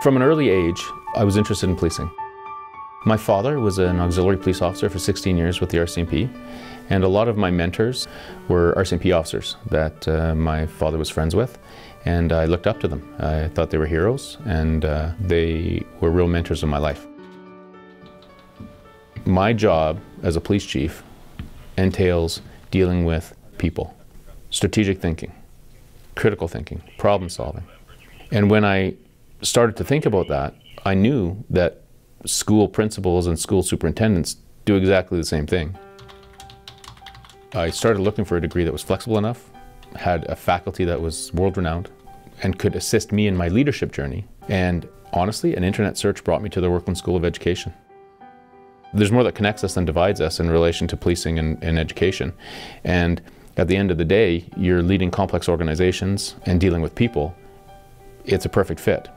From an early age, I was interested in policing. My father was an auxiliary police officer for 16 years with the RCMP, and a lot of my mentors were RCMP officers that my father was friends with, and I looked up to them. I thought they were heroes, and they were real mentors in my life. My job as a police chief entails dealing with people, strategic thinking, critical thinking, problem solving. And when I started to think about that, I knew that school principals and school superintendents do exactly the same thing. I started looking for a degree that was flexible enough, had a faculty that was world-renowned, and could assist me in my leadership journey. And honestly, an internet search brought me to the Werklund School of Education. There's more that connects us than divides us in relation to policing and education. And at the end of the day, you're leading complex organizations and dealing with people. It's a perfect fit.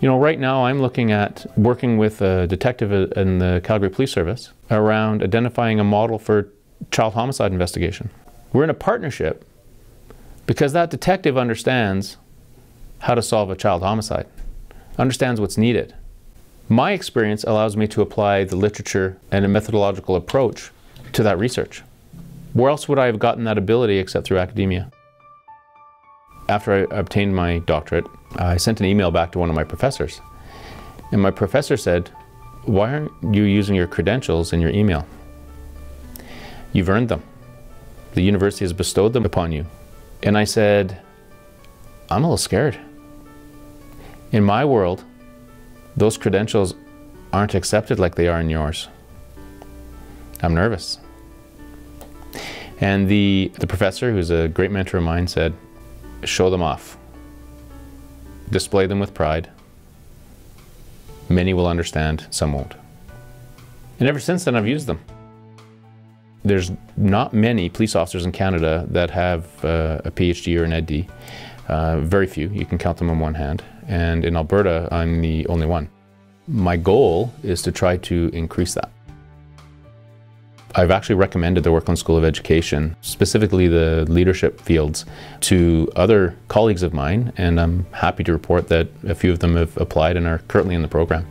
You know, right now I'm looking at working with a detective in the Calgary Police Service around identifying a model for child homicide investigation. We're in a partnership because that detective understands how to solve a child homicide, understands what's needed. My experience allows me to apply the literature and a methodological approach to that research. Where else would I have gotten that ability except through academia? After I obtained my doctorate, I sent an email back to one of my professors. And my professor said, "Why aren't you using your credentials in your email? You've earned them. The university has bestowed them upon you." And I said, "I'm a little scared. In my world, those credentials aren't accepted like they are in yours. I'm nervous." And the professor, who's a great mentor of mine, said, "Show them off. Display them with pride. Many will understand, some won't." And ever since then, I've used them. There's not many police officers in Canada that have a PhD or an EdD. Very few. You can count them on one hand. And in Alberta, I'm the only one. My goal is to try to increase that. I've actually recommended the Werklund School of Education, specifically the leadership fields, to other colleagues of mine, and I'm happy to report that a few of them have applied and are currently in the program.